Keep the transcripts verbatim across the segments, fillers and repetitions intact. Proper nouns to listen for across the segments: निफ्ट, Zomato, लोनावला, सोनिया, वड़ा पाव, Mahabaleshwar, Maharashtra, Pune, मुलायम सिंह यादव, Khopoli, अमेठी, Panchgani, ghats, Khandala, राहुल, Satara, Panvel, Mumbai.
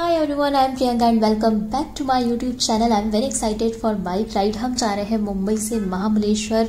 Hi everyone, I am Priyanka and welcome back to my YouTube channel. I am very excited for bike ride. हम जा रहे हैं मुंबई से Mahabaleshwar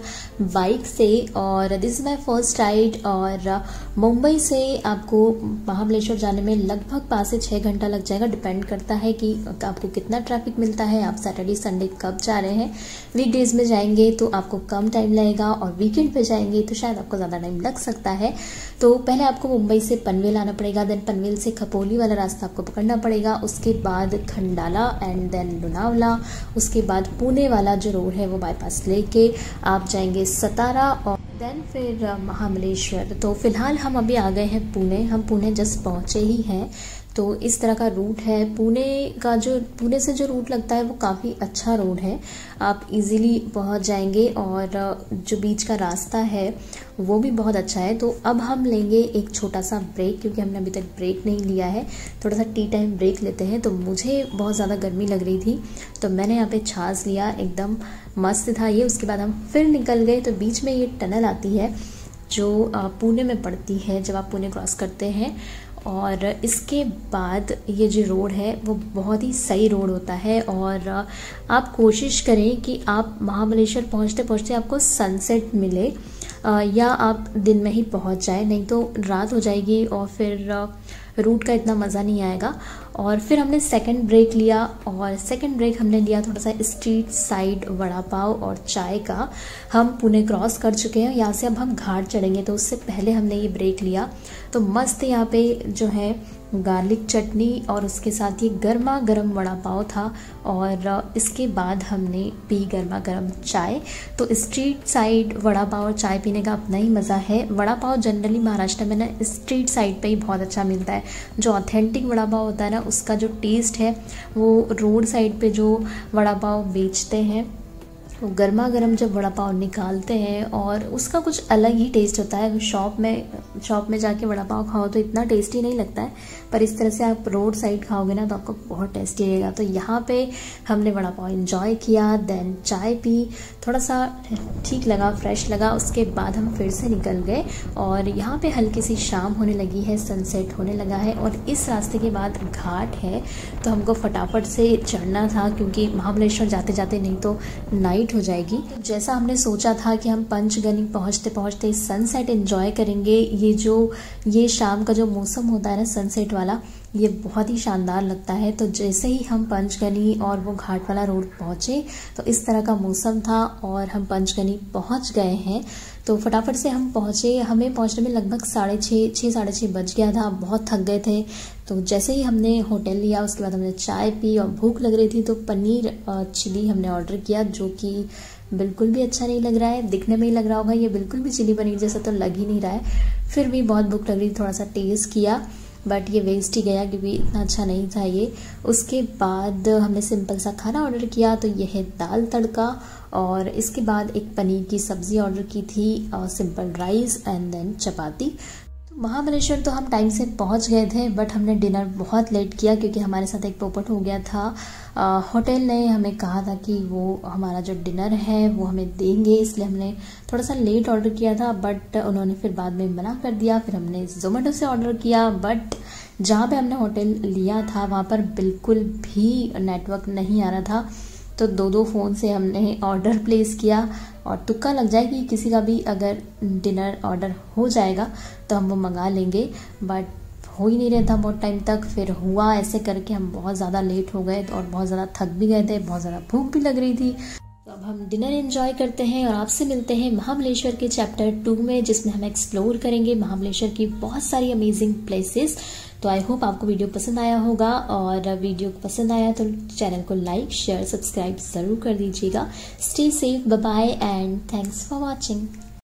bike से और this is my first ride और मुंबई से आपको महाबलेश्वर जाने में लगभग पाँच से छः घंटा लग जाएगा. डिपेंड करता है कि आपको कितना ट्रैफिक मिलता है, आप सैटरडे संडे कब जा रहे हैं. वीकडेज में जाएंगे तो आपको कम टाइम लगेगा और वीकेंड पर जाएंगे तो शायद आपको ज़्यादा टाइम लग सकता है. तो पहले आपको मुंबई से पनवेल आना पड़ेगा, देन पनवेल से खपोली वाला रास्ता आपको पकड़ना पड़ेगा, उसके बाद खंडाला एंड देन लोनावला, उसके बाद पुणे वाला जो रोड है वो बाईपास लेके आप जाएंगे सतारा और देन फिर महाबलेश्वर. तो फिलहाल हम अभी आ गए हैं पुणे, हम पुणे जस्ट पहुँचे ही हैं. तो इस तरह का रूट है पुणे का, जो पुणे से जो रूट लगता है वो काफ़ी अच्छा रोड है, आप इजीली पहुंच जाएंगे और जो बीच का रास्ता है वो भी बहुत अच्छा है. तो अब हम लेंगे एक छोटा सा ब्रेक, क्योंकि हमने अभी तक ब्रेक नहीं लिया है, थोड़ा सा टी टाइम ब्रेक लेते हैं. तो मुझे बहुत ज़्यादा गर्मी लग रही थी तो मैंने यहाँ पे छाछ लिया, एकदम मस्त था ये. उसके बाद हम फिर निकल गए. तो बीच में ये टनल आती है जो पुणे में पड़ती है जब आप पुणे क्रॉस करते हैं, और इसके बाद ये जो रोड है वो बहुत ही सही रोड होता है. और आप कोशिश करें कि आप महाबलेश्वर पहुंचते पहुंचते आपको सनसेट मिले, या आप दिन में ही पहुंच जाए, नहीं तो रात हो जाएगी और फिर रूट का इतना मज़ा नहीं आएगा. और फिर हमने सेकंड ब्रेक लिया, और सेकंड ब्रेक हमने लिया थोड़ा सा स्ट्रीट साइड वड़ा पाव और चाय का. हम पुणे क्रॉस कर चुके हैं, यहाँ से अब हम घाट चढ़ेंगे, तो उससे पहले हमने ये ब्रेक लिया. तो मस्त यहाँ पे जो है गार्लिक चटनी और उसके साथ ये गर्मा गर्म वड़ा पाव था, और इसके बाद हमने पी गर्मा गर्म चाय. तो स्ट्रीट साइड वड़ा पाव और चाय पीने का अपना ही मज़ा है. वड़ा पाव जनरली महाराष्ट्र में ना स्ट्रीट साइड पे ही बहुत अच्छा मिलता है. जो ऑथेंटिक वड़ा पाव होता है ना, उसका जो टेस्ट है वो रोड साइड पे जो वड़ा पाव बेचते हैं, तो गर्मा गर्म जब वड़ा पाव निकालते हैं और उसका कुछ अलग ही टेस्ट होता है. शॉप में शॉप में जाके वड़ा पाव खाओ तो इतना टेस्टी नहीं लगता है, पर इस तरह से आप रोड साइड खाओगे ना तो आपको बहुत टेस्टी लगेगा. तो यहाँ पे हमने वड़ा पाव एंजॉय किया, देन चाय पी, थोड़ा सा ठीक लगा, फ्रेश लगा. उसके बाद हम फिर से निकल गए और यहाँ पर हल्की सी शाम होने लगी है, सनसेट होने लगा है. और इस रास्ते के बाद घाट है, तो हमको फटाफट से चढ़ना था क्योंकि महाबलेश्वर जाते जाते नहीं तो नाइट हो जाएगी. तो जैसा हमने सोचा था कि हम पंचगनी पहुंचते पहुंचते सनसेट एंजॉय करेंगे. ये जो ये शाम का जो मौसम होता है ना सनसेट वाला, ये बहुत ही शानदार लगता है. तो जैसे ही हम पंचगनी और वो घाट वाला रोड पहुंचे तो इस तरह का मौसम था, और हम पंचगनी पहुंच गए हैं. तो फटाफट से हम पहुंचे, हमें पहुंचने में लगभग साढ़े छः छः साढ़े छः बज गया था, बहुत थक गए थे. तो जैसे ही हमने होटल लिया उसके बाद हमने चाय पी और भूख लग रही थी, तो पनीर चिली हमने ऑर्डर किया, जो कि बिल्कुल भी अच्छा नहीं लग रहा है. दिखने में ही लग रहा होगा ये बिल्कुल भी चिली पनीर जैसा तो लग ही नहीं रहा है. फिर भी बहुत भूख लग रही, थोड़ा सा टेस्ट किया, बट ये वेस्ट ही गया क्योंकि इतना अच्छा नहीं था ये. उसके बाद हमने सिंपल सा खाना ऑर्डर किया, तो यह है दाल तड़का, और इसके बाद एक पनीर की सब्ज़ी ऑर्डर की थी, और simple rice and then chapati. Mahabaleshwar तो हम टाइम से पहुंच गए थे, बट हमने डिनर बहुत लेट किया क्योंकि हमारे साथ एक पोपट हो गया था. होटल ने हमें कहा था कि वो हमारा जो डिनर है वो हमें देंगे, इसलिए हमने थोड़ा सा लेट ऑर्डर किया था, बट उन्होंने फिर बाद में मना कर दिया. फिर हमने जोमेटो से ऑर्डर किया, बट जहाँ पे हमने होटल लिया था वहाँ पर बिल्कुल भी नेटवर्क नहीं आ रहा था, तो दो दो फ़ोन से हमने ऑर्डर प्लेस किया. और तुक्का लग जाए कि किसी का भी अगर डिनर ऑर्डर हो जाएगा तो हम वो मंगा लेंगे, बट हो ही नहीं रहता बहुत टाइम तक. फिर हुआ ऐसे करके हम बहुत ज़्यादा लेट हो गए, और बहुत ज़्यादा थक भी गए थे, बहुत ज़्यादा भूख भी लग रही थी. तो अब हम डिनर एंजॉय करते हैं और आपसे मिलते हैं महाबलेश्वर के चैप्टर टू में, जिसमें हम एक्सप्लोर करेंगे महाबलेश्वर की बहुत सारी अमेजिंग प्लेसेस. तो आई होप आपको वीडियो पसंद आया होगा, और वीडियो पसंद आया तो चैनल को लाइक शेयर सब्सक्राइब ज़रूर कर दीजिएगा. Stay safe, bye bye and thanks for watching.